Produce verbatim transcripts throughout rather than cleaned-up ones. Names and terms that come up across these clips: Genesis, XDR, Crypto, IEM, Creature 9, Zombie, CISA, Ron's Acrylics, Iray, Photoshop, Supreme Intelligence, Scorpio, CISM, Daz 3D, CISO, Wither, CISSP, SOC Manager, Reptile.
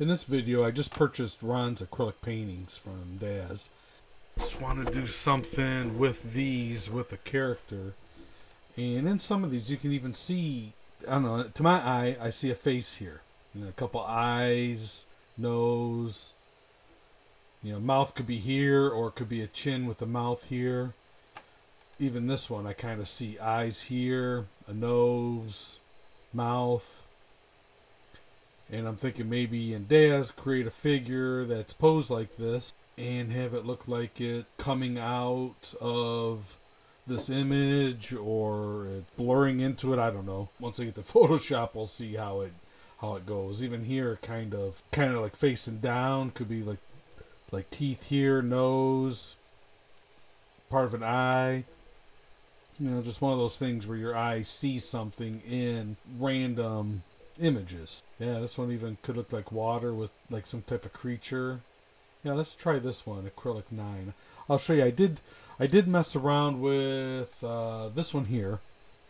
In this video, I just purchased Ron's acrylic paintings from Daz. Just want to do something with these, with a character. And in some of these, you can even see, I don't know, to my eye, I see a face here. You know, a couple eyes, nose, you know, mouth could be here, or it could be a chin with a mouth here. Even this one, I kind of see eyes here, a nose, mouth. And I'm thinking maybe in Daz, create a figure that's posed like this and have it look like it coming out of this image or it blurring into it. I don't know. Once I get to Photoshop, we'll see how it how it goes. Even here, kind of kind of like facing down, could be like like teeth here, nose, part of an eye. You know, just one of those things where your eye sees something in random images. Yeah, this one even could look like water with like some type of creature. Yeah, let's try this one, Acrylic nine. I'll show you. I did I did mess around with uh, this one here,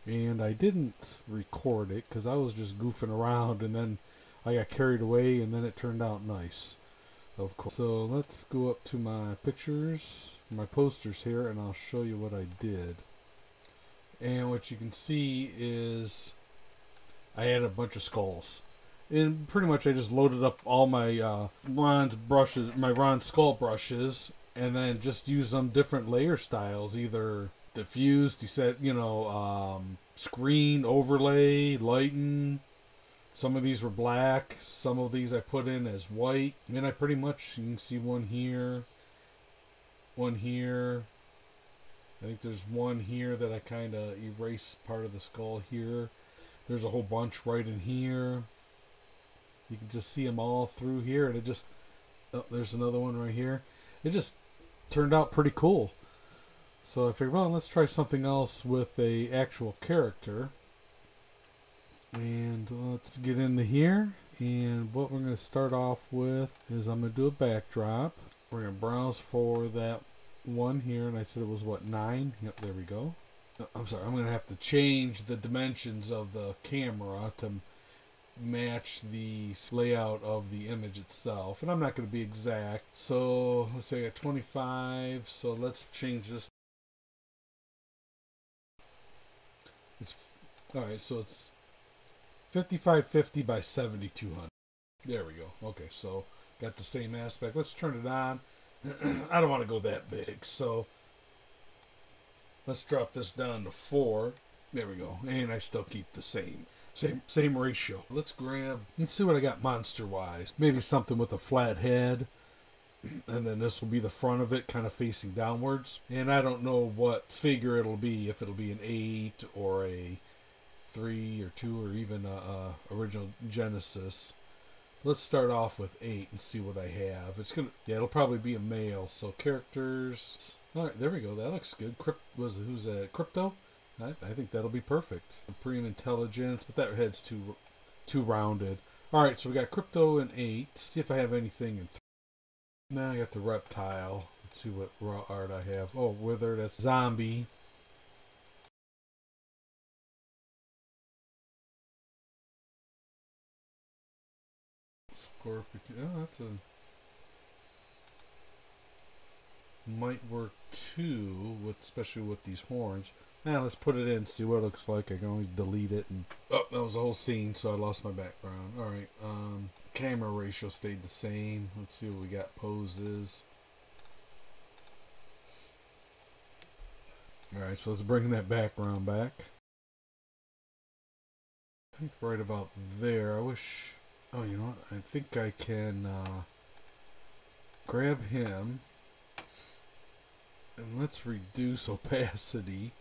and I didn't record it because I was just goofing around, and then I got carried away, and then it turned out nice, of course. So let's go up to my pictures, my posters here, and I'll show you what I did. And what you can see is I had a bunch of skulls, and pretty much I just loaded up all my uh, Ron's brushes, my Ron skull brushes, and then just used them different layer styles, either diffuse, deset, you know, um, screen, overlay, lighten. Some of these were black, some of these I put in as white, and I pretty much, you can see one here, one here. I think there's one here that I kind of erased part of the skull here. There's a whole bunch right in here. You can just see them all through here, and it just, oh, there's another one right here. It just turned out pretty cool. So I figured, well, let's try something else with a actual character. And let's get into here. And what we're going to start off with is I'm going to do a backdrop. We're going to browse for that one here, and I said it was, what, nine? Yep, there we go. I'm sorry, I'm going to have to change the dimensions of the camera to match the layout of the image itself. And I'm not going to be exact. So let's say I got twenty-five. So let's change this. It's, all right, so it's fifty-five fifty by seventy-two hundred. There we go. Okay, so got the same aspect. Let's turn it on. I don't want to go that big. So let's drop this down to four. There we go. And I still keep the same same same ratio. Let's grab, let's see what I got monster wise. Maybe something with a flat head, and then this will be the front of it, kind of facing downwards. And I don't know what figure it'll be, if it'll be an eight or a three or two or even a, a original Genesis. Let's start off with eight and see what I have. It's gonna, yeah, it'll probably be a male. So characters. All right, there we go. That looks good. Crypt was who's that? Crypto. I, I think that'll be perfect. Supreme Intelligence, but that head's too, too rounded. All right, so we got Crypto and eight. See if I have anything in. Three. Now I got the Reptile. Let's see what raw art I have. Oh, Wither. That's Zombie. Scorpio. Oh, that's a. Might work too, with especially with these horns. Now let's put it in, see what it looks like. I can only delete it, and oh, that was a whole scene, so I lost my background. All right, um, camera ratio stayed the same. Let's see what we got. Poses. All right, so let's bring that background back. I think right about there. I wish. Oh, you know what? I think I can uh, grab him. And let's reduce opacity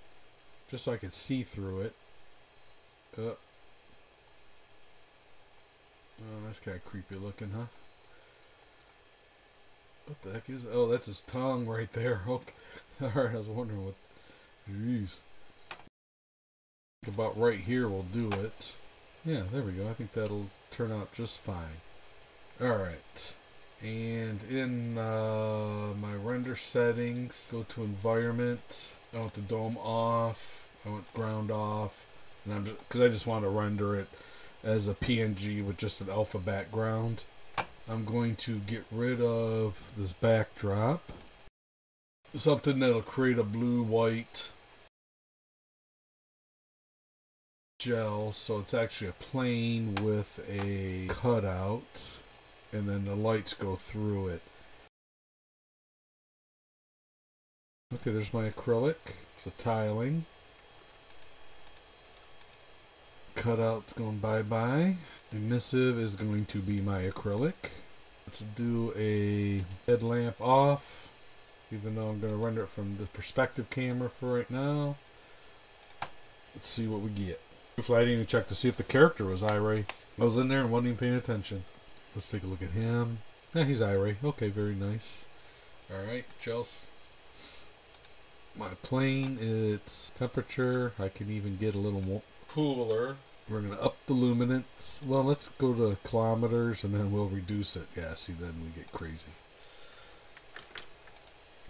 just so I can see through it. Uh, oh, that's kind of creepy looking, huh? What the heck is it? Oh, that's his tongue right there. Okay. Alright, I was wondering what. Jeez. About right here will do it. Yeah, there we go. I think that'll turn out just fine. Alright. And in uh, my render settings, go to environment. I want the dome off. I want ground off, and I'm because I just want to render it as a P N G with just an alpha background. I'm going to get rid of this backdrop. Something that'll create a blue-white gel, so it's actually a plane with a cutout, and then the lights go through it. Okay, there's my acrylic, the tiling. Cutout's going bye-bye. Emissive is going to be my acrylic. Let's do a headlamp off, even though I'm going to render it from the perspective camera for right now. Let's see what we get. Hopefully I didn't even check to see if the character was Iray. I was in there and wasn't even paying attention. Let's take a look at him. Yeah, he's Iray. Okay, very nice. Alright, Chelsea. My plane, it's temperature. I can even get a little more cooler. We're going to up the luminance. Well, let's go to kilometers and then we'll reduce it. Yeah, see, then we get crazy.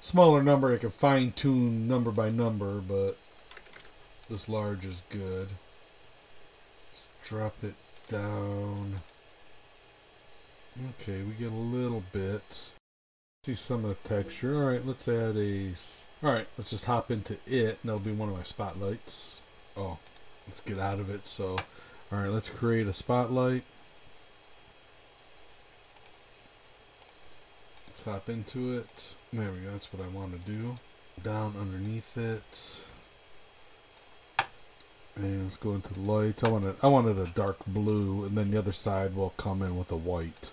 Smaller number, I can fine tune number by number, but this large is good. Let's drop it down. Okay, we get a little bit. See some of the texture. All right, let's add a... All right, let's just hop into it, and that'll be one of my spotlights. Oh. Let's get out of it. So, all right, let's create a spotlight. Let's hop into it. There we go. That's what I want to do. Down underneath it, and let's go into the lights. I wanted, I wanted a dark blue, and then the other side will come in with a white.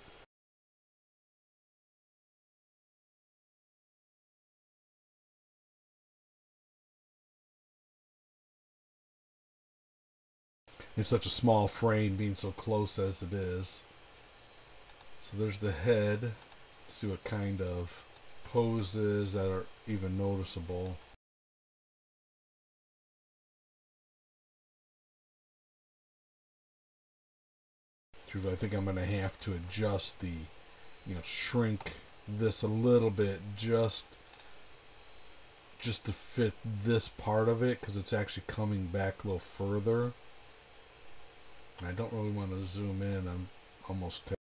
It's such a small frame being so close as it is. So there's the head. Let's see what kind of poses that are even noticeable. I think I'm gonna have to adjust the, you know, shrink this a little bit just just to fit this part of it, because it's actually coming back a little further. I don't really want to zoom in. I'm almost taking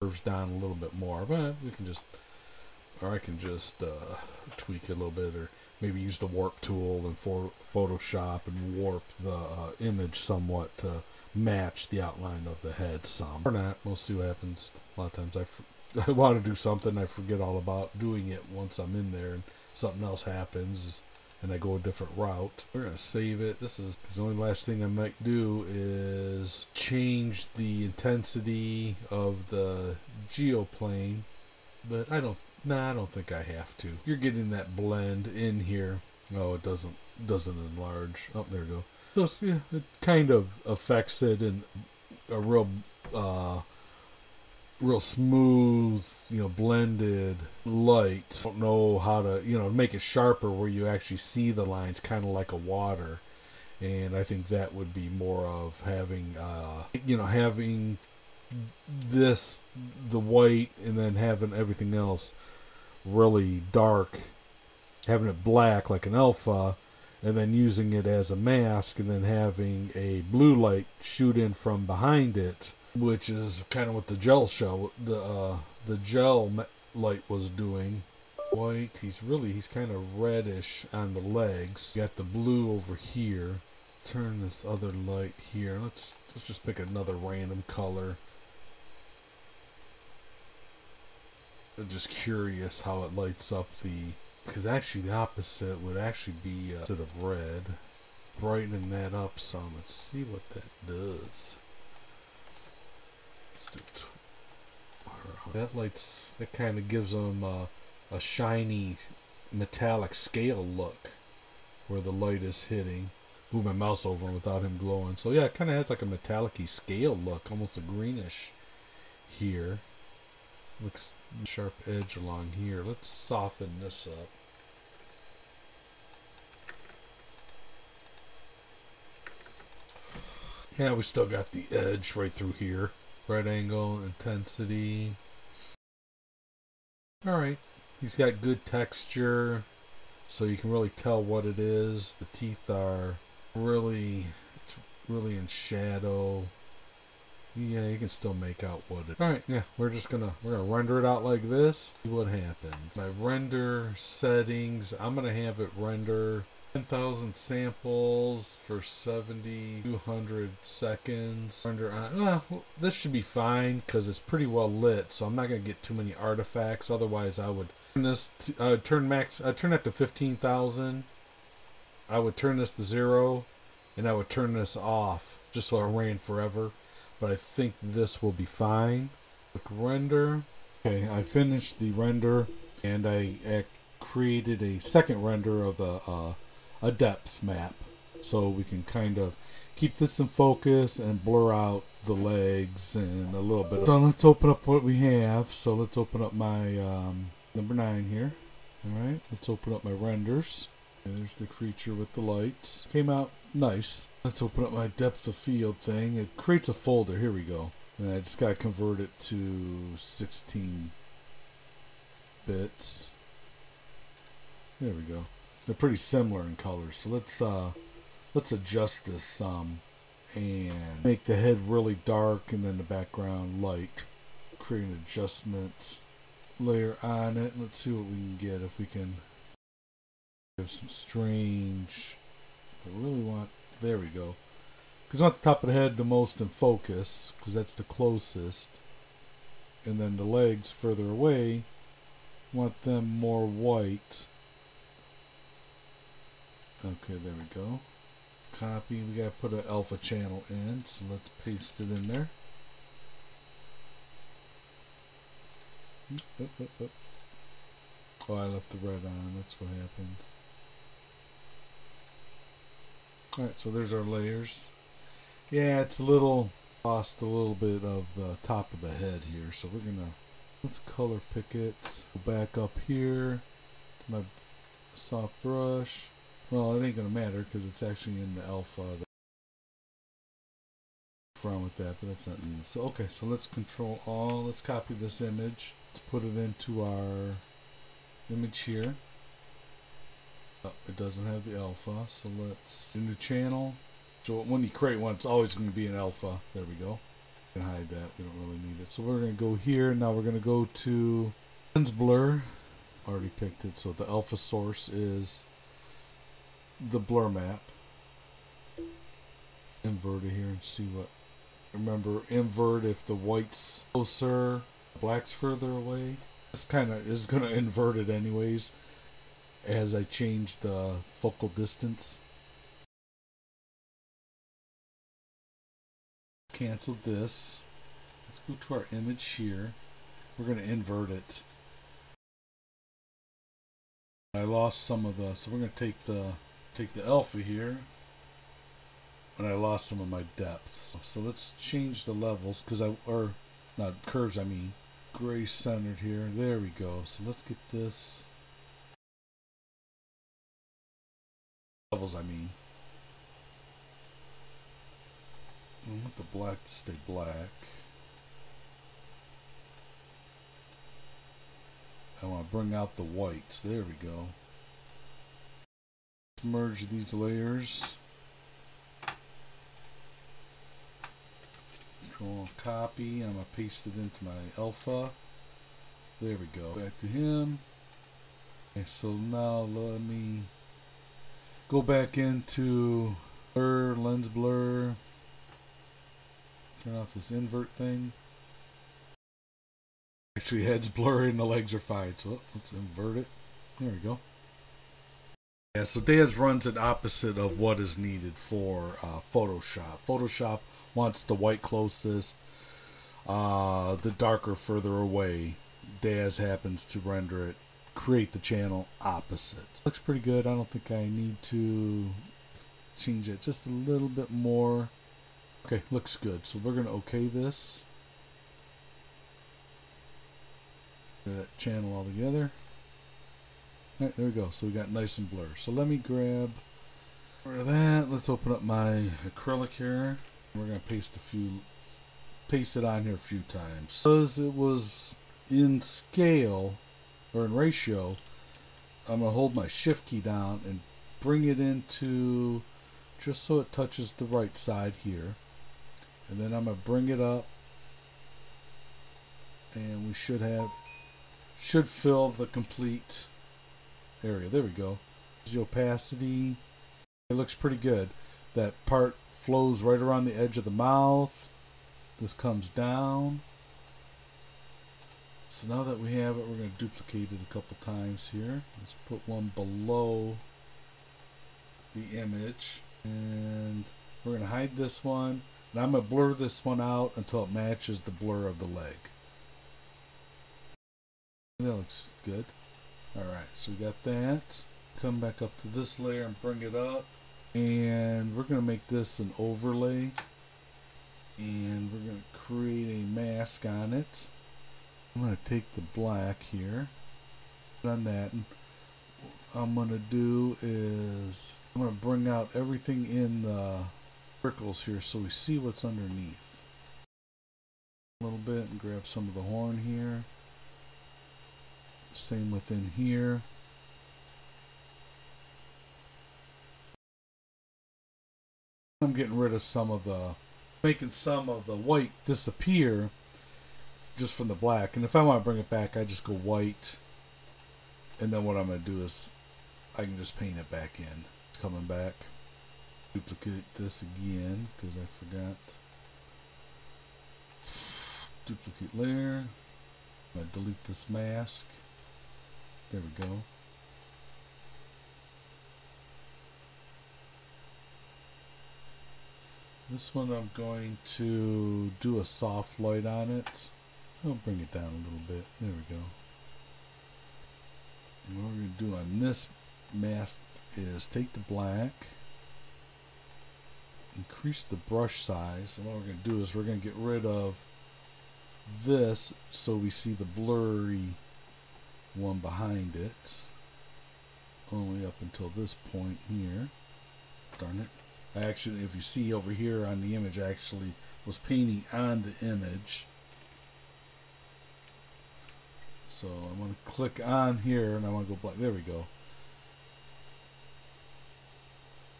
curves down a little bit more, but we can just, or I can just uh, tweak it a little bit, or maybe use the warp tool and for Photoshop and warp the uh, image somewhat to match the outline of the head some. Or not, we'll see what happens. A lot of times I, f I want to do something, I forget all about doing it once I'm in there, and something else happens. And I go a different route. We're gonna save it. This is the only last thing I might do is change the intensity of the geoplane, but I don't. Nah, I don't think I have to. You're getting that blend in here. No, it doesn't. Doesn't enlarge. Oh, there you go. So yeah, it kind of affects it in a real, uh, real smooth, you know, blended light. Don't know how to, you know, make it sharper where you actually see the lines, kind of like a water. And I think that would be more of having, uh, you know, having this, the white, and then having everything else really dark, having it black like an alpha, and then using it as a mask, and then having a blue light shoot in from behind it, which is kind of what the gel show, the uh, the gel light was doing. White, he's really, he's kind of reddish on the legs. You got the blue over here. Turn this other light here. Let's, let's just pick another random color. I'm just curious how it lights up the, because actually the opposite would actually be uh, instead of red. Brightening that up some. Let's see what that does. That lights, that kind of gives them uh, a shiny metallic scale look where the light is hitting. Move my mouse over without him glowing. So yeah, it kind of has like a metallic-y scale look, almost a greenish here. Looks sharp edge along here. Let's soften this up. Yeah, we still got the edge right through here. Right angle, intensity. Alright, he's got good texture, so you can really tell what it is. The teeth are really, really in shadow. yeah, you can still make out what it. All right, yeah, we're just gonna we're gonna render it out like this. See what happens. My render settings. I'm gonna have it render ten thousand samples for seventy, two hundred seconds. Render on. Uh, this should be fine because it's pretty well lit, so I'm not gonna get too many artifacts. Otherwise, I would turn this. To, I would turn max. I turn that to fifteen thousand. I would turn this to zero, and I would turn this off just so it ran forever. But I think this will be fine. Click render. Okay, I finished the render, and I, I created a second render of the uh, a depth map, so we can kind of keep this in focus and blur out the legs and a little bit. Of so let's open up what we have. So let's open up my um, number nine here. All right, let's open up my renders. There's the creature with the lights. Came out nice. Let's open up my depth of field thing. It creates a folder. Here we go. And I just got to convert it to sixteen bits. There we go. They're pretty similar in colors. So let's uh, let's adjust this some and make the head really dark and then the background light. Create an adjustment layer on it. Let's see what we can get if we can. Have some strange. I really want. There we go. Because I want the top of the head the most in focus, because that's the closest. And then the legs further away. Want them more white. Okay, there we go. Copy. We gotta put an alpha channel in, so let's paste it in there. Oop, oop, oop. Oh, I left the red on. That's what happens. Alright, so there's our layers. Yeah, it's a little lost a little bit of the top of the head here, so we're gonna let's color pick it. Go back up here to my soft brush. Well, it ain't gonna matter because it's actually in the alpha. Wrong with that, but that's not needed. So okay, so let's control all. Let's copy this image. Let's put it into our image here. Oh, it doesn't have the alpha, so let's do the channel. So when you create one, it's always going to be an alpha. There we go. We can hide that. We don't really need it. So we're going to go here. Now we're going to go to lens blur. Already picked it. So the alpha source is the blur map. Invert it here and see what. Remember, invert if the white's closer, black's further away. This kind of is going to invert it anyways. As I change the focal distance. Cancel this. Let's go to our image here. We're going to invert it. I lost some of the, so we're going to take the take the alpha here. And I lost some of my depth. So let's change the levels because I, or not curves, I mean. Gray centered here. There we go. So let's get this. Levels, I mean. I want the black to stay black. I want to bring out the whites. There we go. Let's merge these layers. Control copy. I'm going to paste it into my alpha. There we go. Back to him. Okay, so now let me. Go back into blur, lens blur, turn off this invert thing. Actually, head's blurry and the legs are fine, so let's invert it. There we go. Yeah, so Daz runs it opposite of what is needed for uh, Photoshop. Photoshop wants the white closest, uh, the darker further away. Daz happens to render it. Create the channel opposite. Looks pretty good. I don't think I need to change it just a little bit more. Okay, looks good. So we're gonna okay this. Get that channel all together. All right, there we go. So we got nice and blur. So let me grab rid of that. Let's open up my acrylic here. We're gonna paste a few, paste it on here a few times because it was in scale. Or in ratio, I'm going to hold my shift key down and bring it into just so it touches the right side here. and then I'm gonna bring it up, and we should have should fill the complete area. There we go. The opacity, it looks pretty good. That part flows right around the edge of the mouth. This comes down. So now that we have it, we're going to duplicate it a couple times here. Let's put one below the image, and we're going to hide this one, and I'm going to blur this one out until it matches the blur of the leg. That looks good. Alright, so we got that. Come back up to this layer and bring it up, and we're going to make this an overlay, and we're going to create a mask on it. I'm going to take the black here, done that, and what I'm going to do is I'm going to bring out everything in the circles here so we see what's underneath. A little bit, and grab some of the horn here. Same within here. I'm getting rid of some of the, making some of the white disappear just from the black, and if I want to bring it back, I just go white, and then what I'm going to do is I can just paint it back in. It's coming back. Duplicate this again because I forgot. Duplicate layer. I'm going to delete this mask. There we go. This one I'm going to do a soft light on it. I'll bring it down a little bit. There we go. And what we're going to do on this mask is take the black, increase the brush size, and what we're going to do is we're going to get rid of this so we see the blurry one behind it. Only up until this point here. Darn it. I actually, if you see over here on the image, I actually was painting on the image. So I'm going to click on here, and I want to go black. There we go.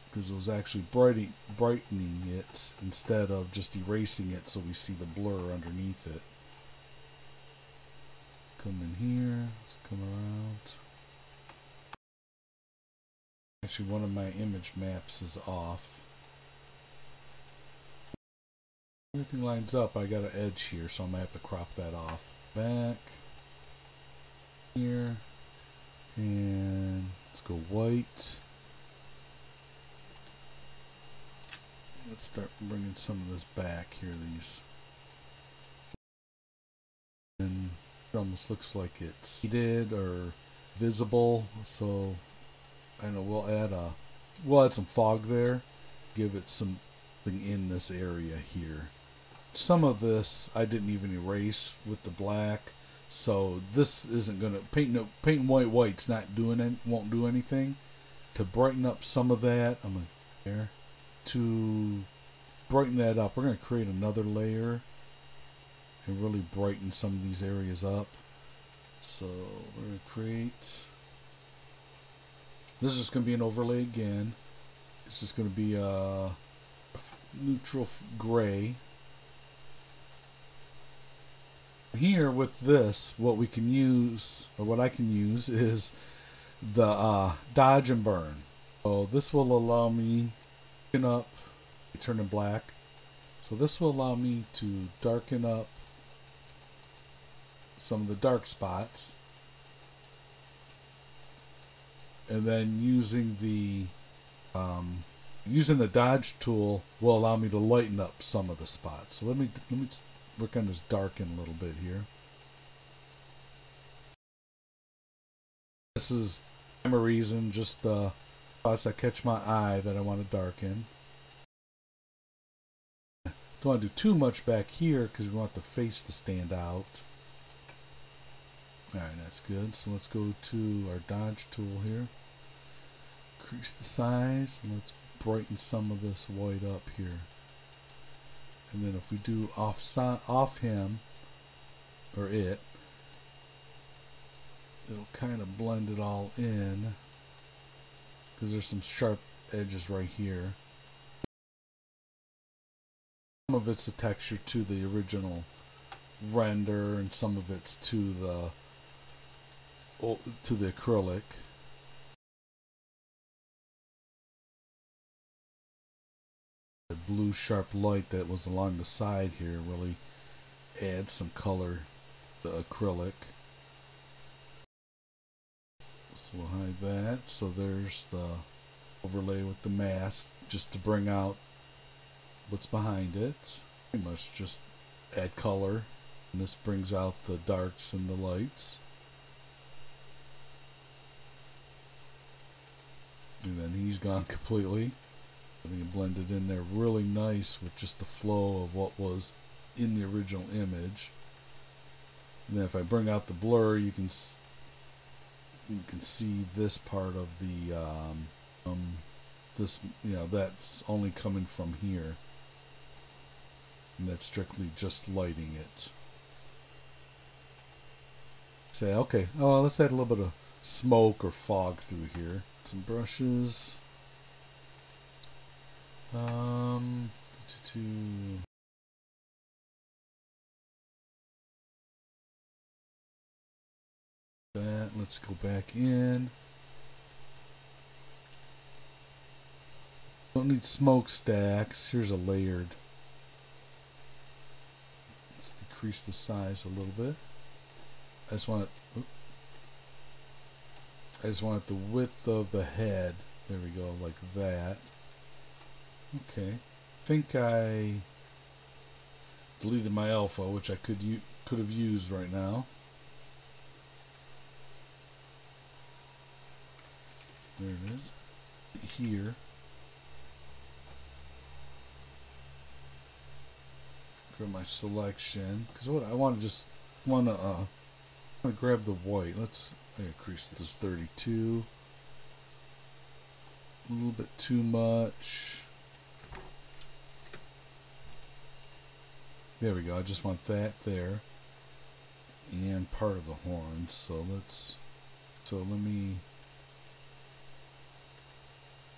Because it was actually bright, brightening it instead of just erasing it so we see the blur underneath it. Let's come in here. Let's come around. Actually, one of my image maps is off. Everything lines up. I got an edge here, so I'm gonna have to crop that off. Back here, and let's go white. Let's start bringing some of this back here. These, and it almost looks like it's heated or visible. So I know we'll add a, we'll add some fog there. Give it something in this area here. Some of this I didn't even erase with the black, so this isn't gonna paint no painting white white's not doing it, won't do anything. To brighten up some of that, I'm gonna there. To brighten that up, we're gonna create another layer and really brighten some of these areas up. So we're gonna create, this is gonna be an overlay again. This is gonna be a neutral gray. Here with this, what we can use, or what I can use, is the uh, dodge and burn. So this will allow me to darken up, turn it black. So this will allow me to darken up some of the dark spots, and then using the um, using the dodge tool will allow me to lighten up some of the spots. So let me let me. We're going to darken a little bit here. This is for a reason, just the uh, spots that catch my eye that I want to darken. Don't want to do too much back here because we want the face to stand out. Alright, that's good. So let's go to our dodge tool here. Increase the size, and let's brighten some of this white up here. And then if we do off, si off him, or it, it'll kind of blend it all in, because there's some sharp edges right here. Some of it's a texture to the original render, and some of it's to the to the acrylic. The blue sharp light that was along the side here really adds some color to the acrylic. So we'll hide that. So there's the overlay with the mask, just to bring out what's behind it. Pretty much just add color, and this brings out the darks and the lights. And then he's gone completely. I think it blended in there really nice with just the flow of what was in the original image. And then if I bring out the blur, you can you can see this part of the um, um this, you know, that's only coming from here. And that's strictly just lighting it. Say, okay, oh, let's add a little bit of smoke or fog through here. Some brushes. Um, to, to that, let's go back in. Don't need smokestacks. Here's a layered. Increase the size a little bit. I just want it, I just want it the width of the head. There we go, like that. Okay, I think I deleted my alpha, which I could u could have used right now. There it is. Here. For my selection, because what I want to just want to uh, want to grab the white. Let's increase this thirty-two. A little bit too much. There we go. I just want that there, and part of the horn. So let's. So let me.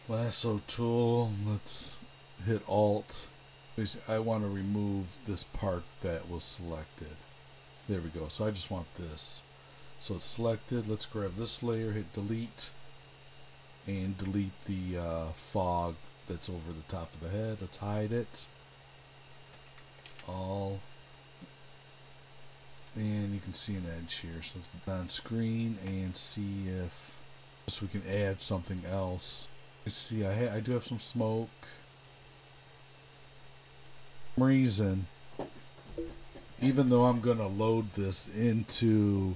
Lasso tool. Let's hit Alt. I want to remove this part that was selected. There we go. So I just want this. So it's selected. Let's grab this layer, hit delete, and delete the uh, fog that's over the top of the head. Let's hide it. All. And you can see an edge here. So it's on screen and see if so we can add something else. You see, I, ha I do have some smoke. Reason, even though I'm gonna load this into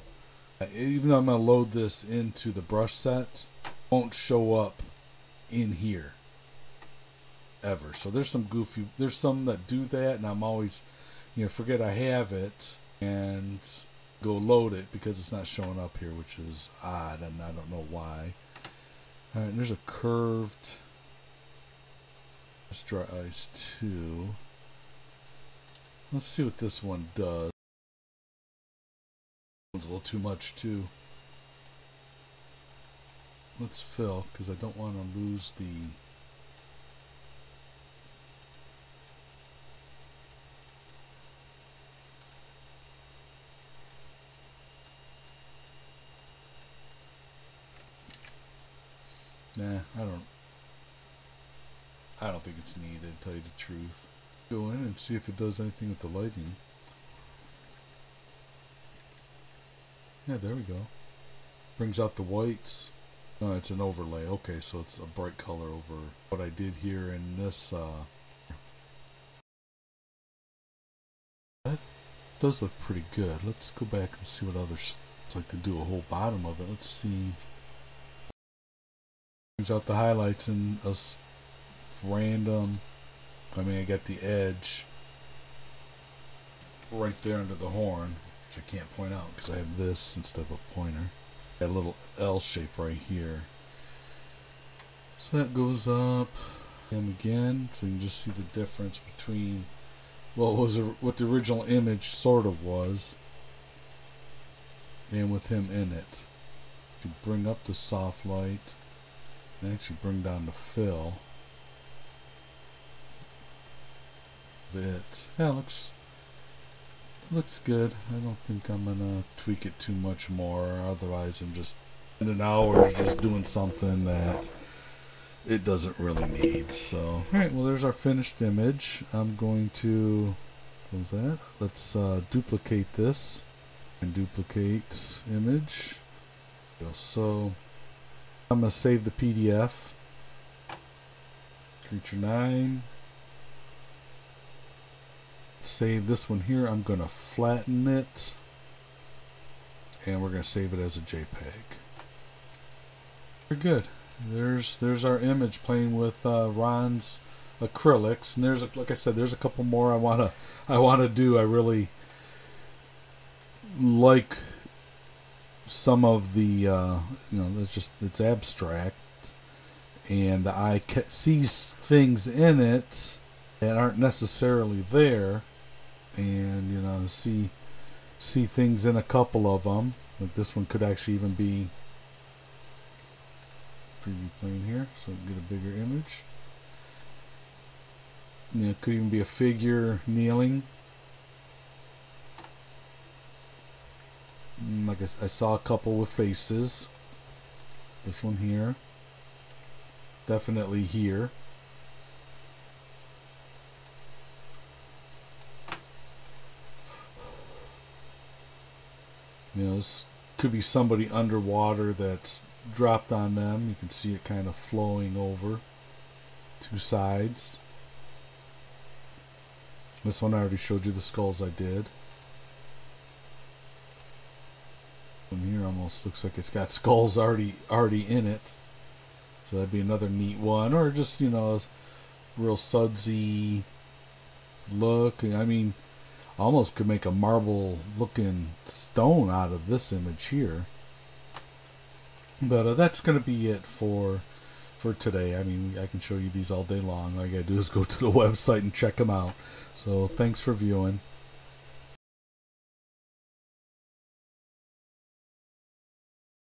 even though I'm gonna load this into the brush set, won't show up in here ever. So there's some goofy there's some that do that, and I'm always, you know, forget I have it and go load it because it's not showing up here, which is odd, and I don't know why. All right, and there's a curved, let's dry ice too. Let's see what this one does. One's a little too much too. Let's fill, because I don't want to lose the. Nah, I don't. I don't think it's needed, to tell you the truth. Go in and see if it does anything with the lighting. Yeah, there we go. Brings out the whites. No, it's an overlay. Okay, so it's a bright color over what I did here in this. Uh... That does look pretty good. Let's go back and see what others like to do. A whole bottom of it. Let's see. Brings out the highlights in a random. I mean, I got the edge right there under the horn, which I can't point out because I have this instead of a pointer. Got a little L shape right here. So that goes up and again, so you can just see the difference between what was a, what the original image sort of was, and with him in it. You bring up the soft light and actually bring down the fill. bit. Yeah, it looks, it looks good. I don't think I'm gonna tweak it too much more, otherwise I'm just in an hour just doing something that it doesn't really need. So alright, well, there's our finished image. I'm going to close that. Let's uh, duplicate this and duplicate image. So I'm gonna save the P D F. Creature nine. Save this one here. I'm gonna flatten it, and we're gonna save it as a JPEG. We're good. There's there's our image playing with uh, Ron's acrylics, and there's a, like I said, there's a couple more I wanna I wanna do. I really like some of the uh, you know, it's just it's abstract. And the eye sees things in it that aren't necessarily there, and you know, see see things in a couple of them. Like this one could actually even be preview plane here, so we can get a bigger image. And it could even be a figure kneeling. And like I, I saw a couple with faces. This one here. Definitely here. You know, this could be somebody underwater that's dropped on them. You can see it kind of flowing over two sides. This one I already showed you the skulls I did. One here almost looks like it's got skulls already already in it. So that'd be another neat one, or just, you know, real sudsy look. I mean, almost could make a marble looking stone out of this image here. But uh, that's going to be it for for today. I mean, I can show you these all day long. All you got to do is go to the website and check them out. So thanks for viewing.